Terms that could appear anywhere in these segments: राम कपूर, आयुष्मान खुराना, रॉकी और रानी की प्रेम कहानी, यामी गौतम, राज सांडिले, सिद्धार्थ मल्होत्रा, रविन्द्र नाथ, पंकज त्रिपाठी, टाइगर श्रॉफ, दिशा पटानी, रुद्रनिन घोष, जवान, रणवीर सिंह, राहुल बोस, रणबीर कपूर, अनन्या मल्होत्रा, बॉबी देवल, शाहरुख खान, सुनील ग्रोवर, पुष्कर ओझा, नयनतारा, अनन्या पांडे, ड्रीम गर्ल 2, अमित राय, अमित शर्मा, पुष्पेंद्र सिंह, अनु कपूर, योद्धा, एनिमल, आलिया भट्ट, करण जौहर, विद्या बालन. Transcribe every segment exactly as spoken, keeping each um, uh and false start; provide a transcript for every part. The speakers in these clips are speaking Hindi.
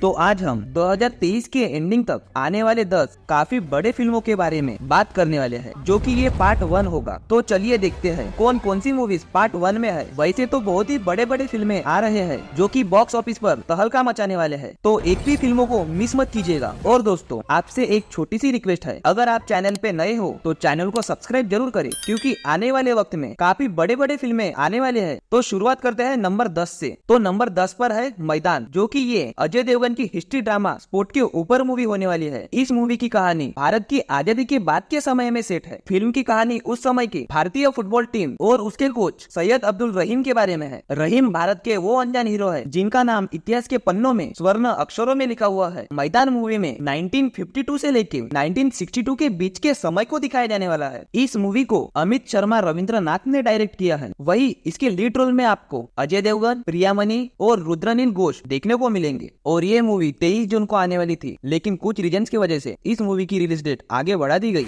तो आज हम दो हज़ार तेईस के एंडिंग तक आने वाले दस काफी बड़े फिल्मों के बारे में बात करने वाले हैं, जो कि ये पार्ट वन होगा। तो चलिए देखते हैं कौन कौन सी मूवीज पार्ट वन में है। वैसे तो बहुत ही बड़े बड़े फिल्में आ रहे हैं जो कि बॉक्स ऑफिस पर तहलका मचाने वाले हैं, तो एक भी फिल्मों को मिस मत कीजिएगा। और दोस्तों आपसे एक छोटी सी रिक्वेस्ट है, अगर आप चैनल पे नए हो तो चैनल को सब्सक्राइब जरूर करें, क्योंकि आने वाले वक्त में काफी बड़े बड़े फिल्में आने वाले हैं। तो शुरुआत करते हैं नंबर दस से। तो नंबर दस पर है मैदान, जो कि ये अजय देवगन की हिस्ट्री ड्रामा स्पोर्ट के ऊपर मूवी होने वाली है। इस मूवी की कहानी भारत की आजादी के बाद के समय में सेट है। फिल्म की कहानी उस समय की भारतीय फुटबॉल टीम और उसके कोच सैयद अब्दुल रहीम के बारे में है। रहीम भारत के वो अनजान हीरो है जिनका नाम इतिहास के पन्नों में स्वर्ण अक्षरों में लिखा हुआ है। मैदान मूवी में उन्नीस सौ बावन से लेकर उन्नीस सौ बासठ के बीच के समय को दिखाया जाने वाला है। इस मूवी को अमित शर्मा रविन्द्र नाथ ने डायरेक्ट किया है। वही इसके लीड रोल में आपको अजय देवगन, प्रिया मनी और रुद्रनिन घोष देखने को मिलेंगे। और ये मूवी तेईस जून को आने वाली थी, लेकिन कुछ रीजन की वजह से इस मूवी की रिलीज डेट आगे बढ़ा दी गई।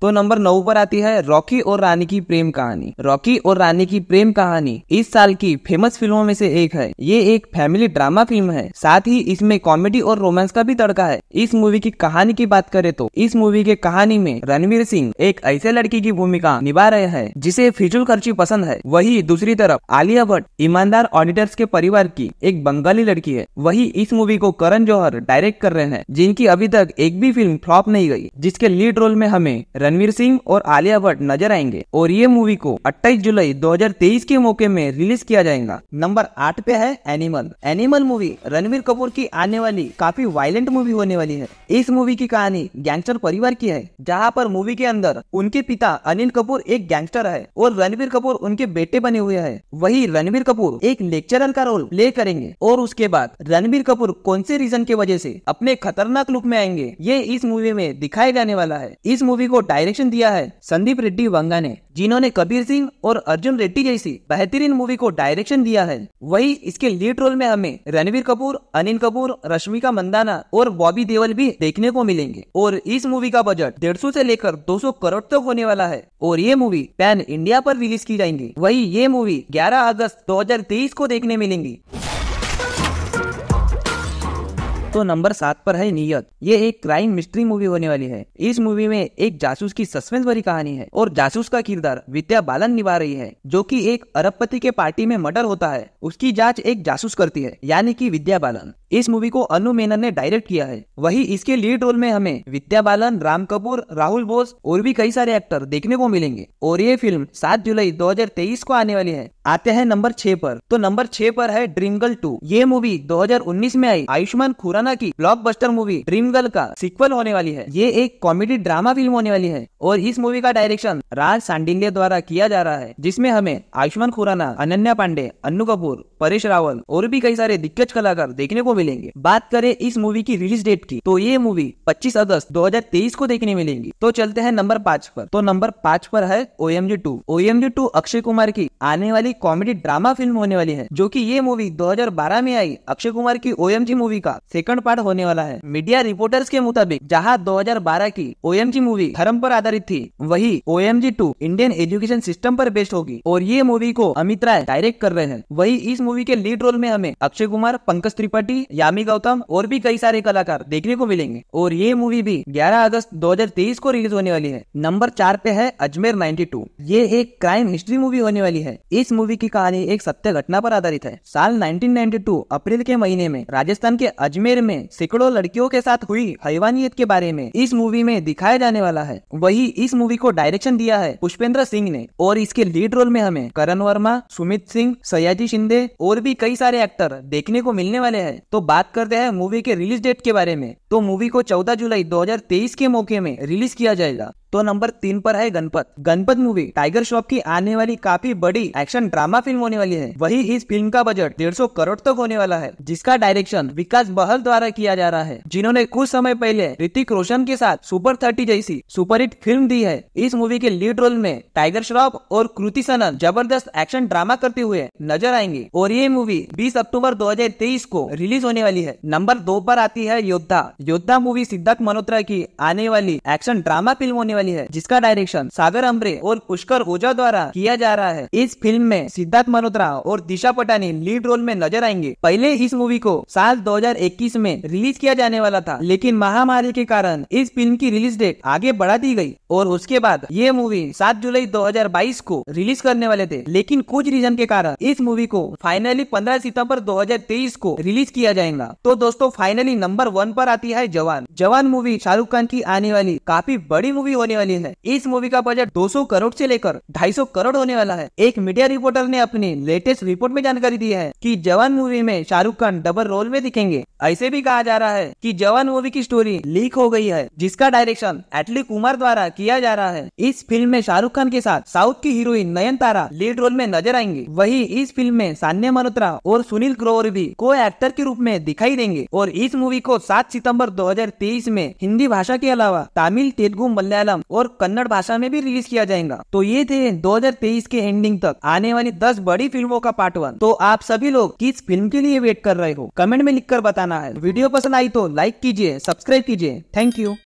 तो नंबर नौ पर आती है रॉकी और रानी की प्रेम कहानी। रॉकी और रानी की प्रेम कहानी इस साल की फेमस फिल्मों में से एक है। ये एक फैमिली ड्रामा फिल्म है, साथ ही इसमें कॉमेडी और रोमांस का भी तड़का है। इस मूवी की कहानी की बात करें तो इस मूवी के कहानी में रणवीर सिंह एक ऐसे लड़की की भूमिका निभा रहे हैं जिसे फिजूल खर्ची पसंद है। वही दूसरी तरफ आलिया भट्ट ईमानदार ऑडिटर्स के परिवार की एक बंगाली लड़की है। वही इस मूवी को करण जौहर डायरेक्ट कर रहे हैं, जिनकी अभी तक एक भी फिल्म फ्लॉप नहीं गई, जिसके लीड रोल में हमें रणवीर सिंह और आलिया भट्ट नजर आएंगे। और ये मूवी को अट्ठाईस जुलाई दो हज़ार तेईस के मौके में रिलीज किया जाएगा। नंबर आठ पे है एनिमल। एनिमल movie रणबीर कपूर की आने वाली काफी वायलेंट मूवी होने वाली है। इस मूवी की कहानी गैंगस्टर परिवार की है, जहां पर मूवी के अंदर उनके पिता अनिल कपूर एक गैंगस्टर है और रणबीर कपूर उनके बेटे बने हुए है। वही रणबीर कपूर एक लेक्चरर का रोल प्ले करेंगे और उसके बाद रणबीर कपूर कौन से रीजन की वजह से अपने खतरनाक लुक में आएंगे, ये इस मूवी में दिखाया जाने वाला है। इस मूवी को डायरेक्शन दिया है संदीप रेड्डी वंगा ने, जिन्होंने कबीर सिंह और अर्जुन रेड्डी जैसी बेहतरीन मूवी को डायरेक्शन दिया है। वही इसके लीड रोल में हमें रणबीर कपूर, अनिल कपूर, रश्मिका मंदाना और बॉबी देवल भी देखने को मिलेंगे। और इस मूवी का बजट डेढ़ सौ से लेकर दो सौ करोड़ तक होने वाला है। और ये मूवी पैन इंडिया पर रिलीज की जाएंगी। वही ये मूवी ग्यारह अगस्त दो हजार तेईस को देखने मिलेंगी। तो नंबर सात पर है नियत। ये एक क्राइम मिस्ट्री मूवी होने वाली है। इस मूवी में एक जासूस की सस्पेंस भरी कहानी है और जासूस का किरदार विद्या बालन निभा रही है, जो कि एक अरबपति के पार्टी में मर्डर होता है, उसकी जांच एक जासूस करती है, यानी कि विद्या बालन। इस मूवी को अनु मेनन ने डायरेक्ट किया है। वही इसके लीड रोल में हमें विद्या बालन, राम कपूर, राहुल बोस और भी कई सारे एक्टर देखने को मिलेंगे। और ये फिल्म सात जुलाई दो हजार तेईस को आने वाली है। आते हैं नंबर छह पर। तो नंबर छह पर है ड्रीम गर्ल टू। ये मूवी दो हजार उन्नीस में आई आयुष्मान खुराना की ब्लॉकबस्टर मूवी ड्रीम गर्ल का सीक्वल होने वाली है। ये एक कॉमेडी ड्रामा फिल्म होने वाली है और इस मूवी का डायरेक्शन राज सांडिले द्वारा किया जा रहा है, जिसमें हमें आयुष्मान खुराना, अनन्या पांडे, अनु कपूर, परेश रावल और भी कई सारे दिग्गज कलाकार देखने को मिलेंगे। बात करें इस मूवी की रिलीज डेट की, तो ये मूवी पच्चीस अगस्त दो हज़ार तेईस को देखने मिलेंगी। तो चलते हैं नंबर पाँच पर। तो नंबर पाँच पर है O M G two. O M G two Akshay Kumar की आने वाली कॉमेडी ड्रामा फिल्म होने वाली है, जो कि ये मूवी दो हज़ार बारह में आई अक्षय कुमार की ओ एम जी मूवी का सेकंड पार्ट होने वाला है। मीडिया रिपोर्टर्स के मुताबिक जहाँ दो हज़ार बारह की ओ एम जी मूवी धर्म पर आधारित थी, वही O M G two Indian education system पर बेस्ड होगी। और ये मूवी को अमित राय डायरेक्ट कर रहे हैं। वही इस मूवी के लीड रोल में हमें अक्षय कुमार, पंकज त्रिपाठी, यामी गौतम और भी कई सारे कलाकार देखने को मिलेंगे। और ये मूवी भी ग्यारह अगस्त दो हज़ार तेईस को रिलीज होने वाली है। नंबर चार पे है अजमेर बानवे। ये एक क्राइम हिस्ट्री मूवी होने वाली है। इस मूवी की कहानी एक सत्य घटना पर आधारित है। साल उन्नीस सौ बानवे अप्रैल के महीने में राजस्थान के अजमेर में सैकड़ों लड़कियों के साथ हुई हैवानियत के बारे में इस मूवी में दिखाया जाने वाला है। वही इस मूवी को डायरेक्शन दिया है पुष्पेंद्र सिंह ने और इसके लीड रोल में हमें करण वर्मा, सुमित सिंह, सयाजी शिंदे और भी कई सारे एक्टर देखने को मिलने वाले हैं। तो बात करते हैं मूवी के रिलीज डेट के बारे में। तो मूवी को चौदह जुलाई दो हज़ार तेईस के मौके में रिलीज किया जाएगा। तो नंबर तीन पर है गणपत। गणपत मूवी टाइगर श्रॉफ की आने वाली काफी बड़ी एक्शन ड्रामा फिल्म होने वाली है। वही इस फिल्म का बजट डेढ़ सौ करोड़ तक होने वाला है, जिसका डायरेक्शन विकास बहल द्वारा किया जा रहा है, जिन्होंने कुछ समय पहले ऋतिक रोशन के साथ सुपर थर्टी जैसी सुपरहिट फिल्म दी है। इस मूवी के लीड रोल में टाइगर श्रॉफ और कृति सनन जबरदस्त एक्शन ड्रामा करते हुए नजर आएंगे। और ये मूवी बीस अक्टूबर दो हजार तेईस को रिलीज होने वाली है। नंबर दो पर आती है योद्धा। योद्धा मूवी सिद्धार्थ मल्होत्रा की आने वाली एक्शन ड्रामा फिल्म होने वाली है, जिसका डायरेक्शन सागर अम्बरे और पुष्कर ओझा द्वारा किया जा रहा है। इस फिल्म में सिद्धार्थ मल्होत्रा और दिशा पटानी लीड रोल में नजर आएंगे। पहले इस मूवी को साल दो हज़ार इक्कीस में रिलीज किया जाने वाला था, लेकिन महामारी के कारण इस फिल्म की रिलीज डेट आगे बढ़ा दी गई और उसके बाद ये मूवी सात जुलाई दो हज़ार बाईस को रिलीज करने वाले थे, लेकिन कुछ रीजन के कारण इस मूवी को फाइनली पंद्रह सितंबर दो हज़ार तेईस को रिलीज किया जाएगा। तो दोस्तों फाइनली नंबर वन पर आती है जवान। जवान मूवी शाहरुख खान की आने वाली काफी बड़ी मूवी होने वाली है। इस मूवी का बजट दो सौ करोड़ से लेकर दो सौ पचास करोड़ होने वाला है। एक मीडिया रिपोर्टर ने अपनी लेटेस्ट रिपोर्ट में जानकारी दी है कि जवान मूवी में शाहरुख खान डबल रोल में दिखेंगे। ऐसे भी कहा जा रहा है कि जवान मूवी की स्टोरी लीक हो गई है, जिसका डायरेक्शन अनिल कपूर द्वारा किया जा रहा है। इस फिल्म में शाहरुख खान के साथ साउथ की हीरोइन नयनतारा लीड रोल में नजर आएंगे। वहीं इस फिल्म में अनन्या मल्होत्रा और सुनील ग्रोवर भी को एक्टर के रूप में दिखाई देंगे। और इस मूवी को सात सितंबर दो हज़ार तेईस में हिंदी भाषा के अलावा तमिल, तेलुगु, मलयालम और कन्नड़ भाषा में भी रिलीज किया जाएगा। तो ये थे दो हज़ार तेईस के एंडिंग तक आने वाली दस बड़ी फिल्मों का पार्ट वन। तो आप सभी लोग किस फिल्म के लिए वेट कर रहे हो, कमेंट में लिख कर बताना है। वीडियो पसंद आई तो लाइक कीजिए, सब्सक्राइब कीजिए। Thank you.